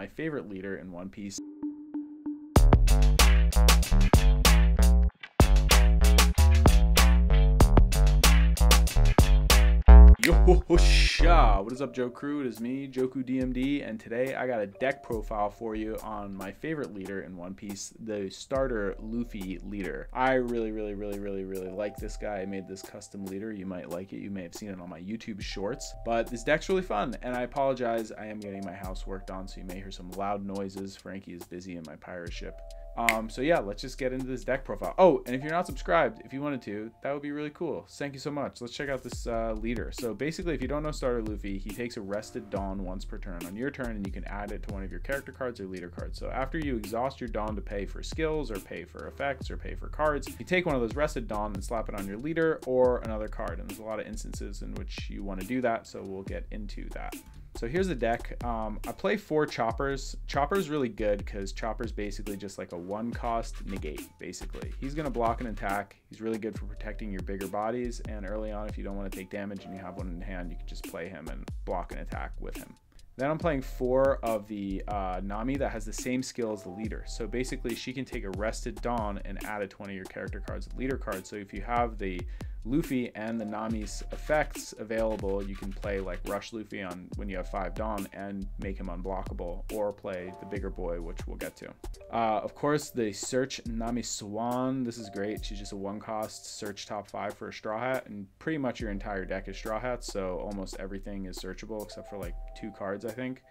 my favorite leader in One Piece. Yo-ho-ho-sha! What is up, Joe Crew? It is me, Joku DMD, and today I got a deck profile for you on my favorite leader in One Piece, the starter Luffy leader. I really like this guy. I made this custom leader. You might like it. You may have seen it on my YouTube shorts, but this deck's really fun, and I apologize. I am getting my house worked on, so you may hear some loud noises. Franky is busy in my pirate ship. So yeah, let's just get into this deck profile. Oh, and if you're not subscribed, if you wanted to, that would be really cool. Thank you so much. Let's check out this leader. So basically, if you don't know starter Luffy, he takes Arrested Dawn once per turn on your turn, and you can add it to one of your character cards or leader cards. So after you exhaust your Dawn to pay for skills or pay for effects or pay for cards, you take one of those Arrested Dawn and slap it on your leader or another card. And there's a lot of instances in which you want to do that, so we'll get into that. So here's the deck. I play 4 Choppers. Chopper's really good because Chopper's basically just like a 1-cost negate, basically. He's going to block an attack. He's really good for protecting your bigger bodies. And early on, if you don't want to take damage and you have one in hand, you can just play him and block an attack with him. Then I'm playing 4 of the Nami that has the same skill as the leader. So basically, she can take Arrested Dawn and add it to one of your character cards, leader cards. So if you have the Luffy and the Nami's effects available, you can play like Rush Luffy on when you have 5 Dawn and make him unblockable, or play the bigger boy, which we'll get to. Of course, the Search Nami Swan. This is great. She's just a 1-cost search top 5 for a straw hat, and pretty much your entire deck is straw hats, so almost everything is searchable except for like 2 cards, I think.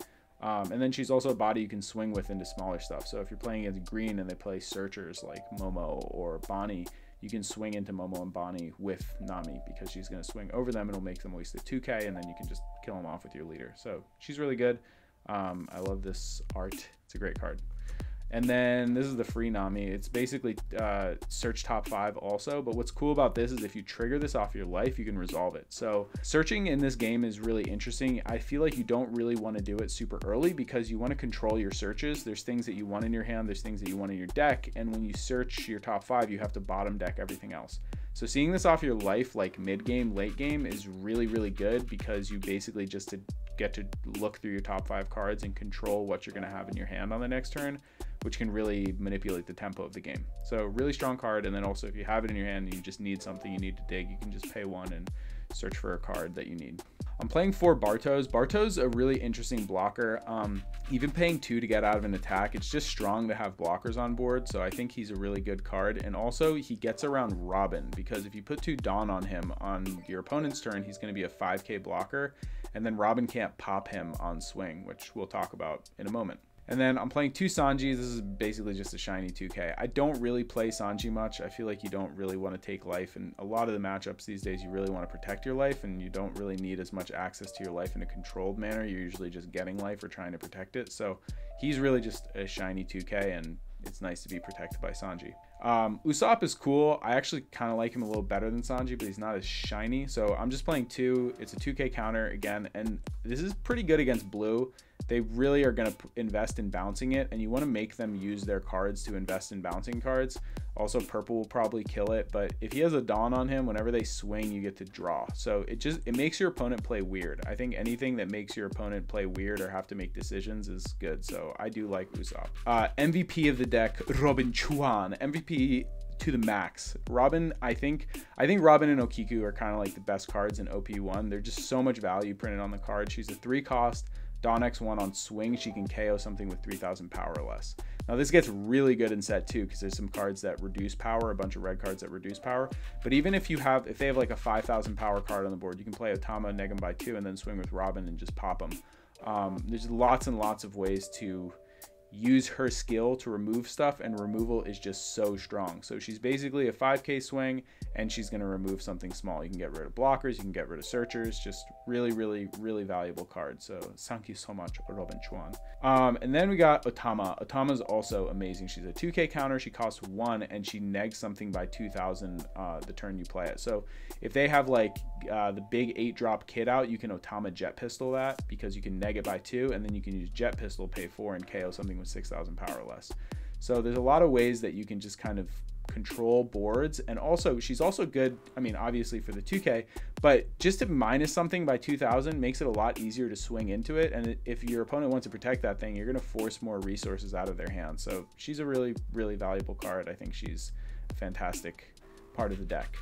And then she's also a body you can swing with into smaller stuff. So if you're playing against green and they play searchers like Momo or Bonnie, you can swing into Momo and Bonnie with Nami because she's going to swing over them and it'll make them waste the 2k, and then you can just kill them off with your leader. So she's really good. I love this art. It's a great card. And then this is the free Nami. It's basically search top 5 also, but what's cool about this is if you trigger this off your life, you can resolve it. So searching in this game is really interesting. I feel like you don't really want to do it super early because you want to control your searches. There's things that you want in your hand, there's things that you want in your deck, and when you search your top 5, you have to bottom deck everything else. So seeing this off your life like mid game, late game is really good because you basically just get to look through your top 5 cards and control what you're going to have in your hand on the next turn, which can really manipulate the tempo of the game. So really strong card. And then also if you have it in your hand and you just need something you need to dig, you can just pay 1 and search for a card that you need. I'm playing 4 Bartos. Bartos a really interesting blocker. Even paying 2 to get out of an attack, it's just strong to have blockers on board. So I think he's a really good card. And also he gets around Robin because if you put 2 Dawn on him on your opponent's turn, he's going to be a 5k blocker. And then Robin can't pop him on swing, which we'll talk about in a moment. And then I'm playing 2 Sanjis. This is basically just a shiny 2k. I don't really play Sanji much. I feel like you don't really want to take life. And a lot of the matchups these days, you really want to protect your life and you don't really need as much access to your life in a controlled manner. You're usually just getting life or trying to protect it. So he's really just a shiny 2k, and it's nice to be protected by Sanji. Usopp is cool. I actually kind of like him a little better than Sanji, but he's not as shiny. So I'm just playing 2. It's a 2k counter again, and this is pretty good against blue. They really are going to invest in bouncing it, and you want to make them use their cards to invest in bouncing cards. Also, purple will probably kill it, but if he has a Dawn on him, whenever they swing, you get to draw. So it makes your opponent play weird. I think anything that makes your opponent play weird or have to make decisions is good. So I do like Usopp. MVP of the deck, Robin Chuan. MVP to the max. Robin, I think Robin and Okiku are kind of like the best cards in OP1. They're just so much value printed on the card. She's a 3-cost. Dawn X1 on swing, she can KO something with 3,000 power or less. Now this gets really good in set 2 because there's some cards that reduce power, a bunch of red cards that reduce power. But even if they have like a 5,000 power card on the board, you can play Otama, Negan by 2, and then swing with Robin and just pop them. There's lots and lots of ways to use her skill to remove stuff, and removal is just so strong. So she's basically a 5k swing and she's going to remove something small. You can get rid of blockers, you can get rid of searchers. Just really valuable card. So thank you so much, Robin Chuan. And then we got Otama. Otama's also amazing. She's a 2k counter. She costs 1 and she negs something by 2,000 the turn you play it. So if they have like the big 8-drop Kit out, you can Otama Jet Pistol that because you can neg it by 2, and then you can use Jet Pistol, pay 4, and KO something with 6,000 power or less. So there's a lot of ways that you can just kind of control boards, and also she's also good, I mean obviously for the 2K, but just to minus something by 2000 makes it a lot easier to swing into it, and if your opponent wants to protect that thing, you're going to force more resources out of their hands. So she's a really valuable card. I think she's a fantastic part of the deck.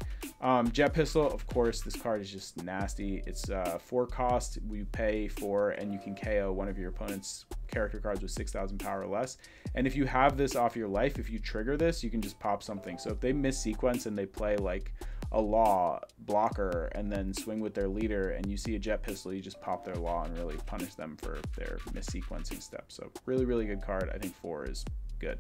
Jet Pistol, of course, this card is just nasty. It's 4 cost, you pay 4 and you can KO one of your opponent's character cards with 6,000 power or less. And if you have this off your life, if you trigger this, you can just pop something. So if they miss sequence and they play like a Law blocker and then swing with their leader and you see a Jet Pistol, you just pop their Law and really punish them for their missequencing steps. So really good card. I think 4 is good.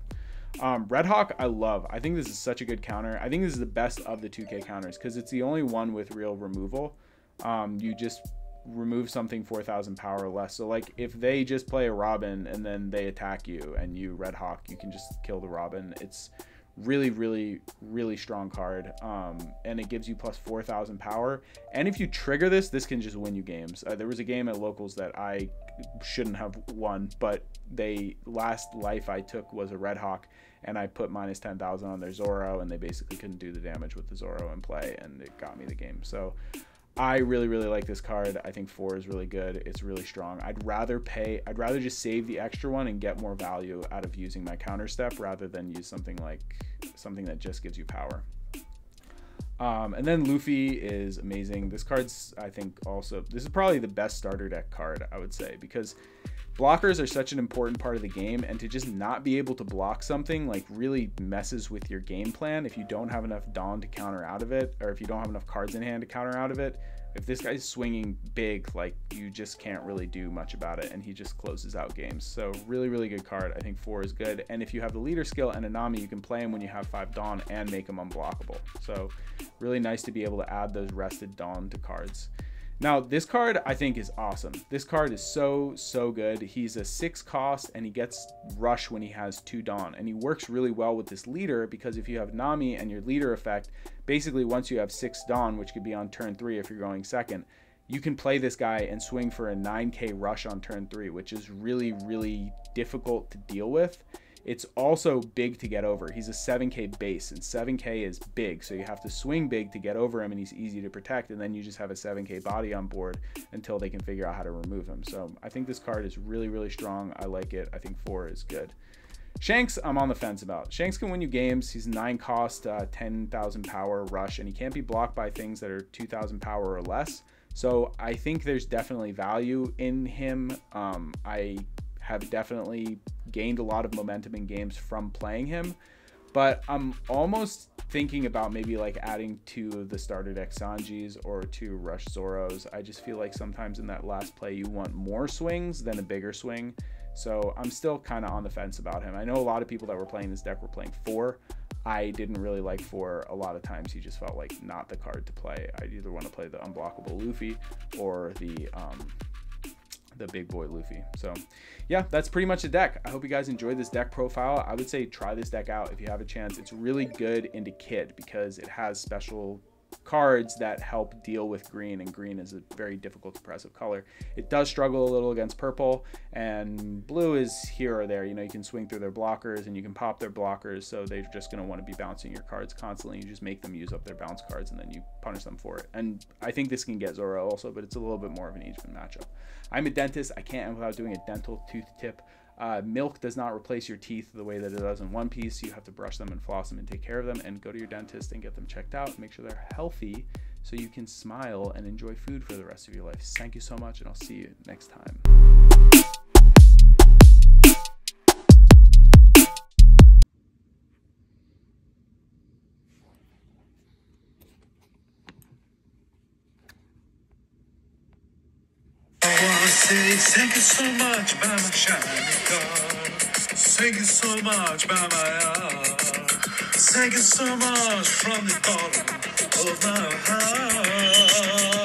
Red Hawk, I love. I think this is such a good counter. I think this is the best of the 2K counters because it's the only one with real removal. You just remove something 4,000 power or less. So like if they just play a Robin and then they attack you and you Red Hawk, you can just kill the Robin. It's really strong card, and it gives you plus 4,000 power. And if you trigger this, this can just win you games. There was a game at Locals that I shouldn't have won, but they last life I took was a Red Hawk, and I put minus 10,000 on their Zoro, and they basically couldn't do the damage with the Zoro in play, and it got me the game. So I really like this card. I think 4 is really good. It's really strong. I'd rather just save the extra one and get more value out of using my counter step rather than use something like something that just gives you power. And then Luffy is amazing. This card's, I think, also, this is probably the best starter deck card, I would say, because blockers are such an important part of the game, and to just not be able to block something like really messes with your game plan if you don't have enough Dawn to counter out of it, or if you don't have enough cards in hand to counter out of it. If this guy's swinging big, like, you just can't really do much about it, and he just closes out games. So really good card. I think 4 is good. And if you have the leader skill and a Nami, you can play him when you have 5 Dawn and make him unblockable. So really nice to be able to add those rested Dawn to cards. Now this card I think is awesome. This card is so good. He's a 6 cost and he gets rush when he has 2 Dawn, and he works really well with this leader because if you have Nami and your leader effect, basically once you have 6 Dawn, which could be on turn 3 if you're going second, you can play this guy and swing for a 9k rush on turn 3, which is really difficult to deal with. It's also big to get over. He's a 7k base, and 7k is big, so you have to swing big to get over him, and he's easy to protect, and then you just have a 7k body on board until they can figure out how to remove him. So I think this card is really strong. I like it. I think 4 is good. Shanks, I'm on the fence about. Shanks can win you games. He's 9 cost, 10,000 power rush, and he can't be blocked by things that are 2,000 power or less. So I think there's definitely value in him. I have definitely gained a lot of momentum in games from playing him, but I'm almost thinking about maybe like adding 2 of the starter deck Sanjis or 2 rush Zoros. I just feel like sometimes in that last play you want more swings than a bigger swing, so I'm still kind of on the fence about him. I know a lot of people that were playing this deck were playing 4. I didn't really like 4. A lot of times he just felt like not the card to play. I either want to play the unblockable Luffy or the big boy Luffy. So yeah, that's pretty much the deck. I hope you guys enjoyed this deck profile. I would say try this deck out if you have a chance. It's really good into Kit because it has special cards that help deal with green, and green is a very difficult oppressive color. It does struggle a little against purple, and blue is here or there. You know, you can swing through their blockers and you can pop their blockers, so they're just going to want to be bouncing your cards constantly. You just make them use up their bounce cards and then you punish them for it. And I think this can get Zoro also, but it's a little bit more of an even matchup. I'm a dentist. I can't end without doing a dental tooth tip. Milk does not replace your teeth the way that it does in One Piece. You have to brush them and floss them and take care of them, and go to your dentist and get them checked out. Make sure they're healthy so you can smile and enjoy food for the rest of your life. Thank you so much, and I'll see you next time. Thank you so much by my shining God. Thank you so much by my heart. Thank you so much from the bottom of my heart.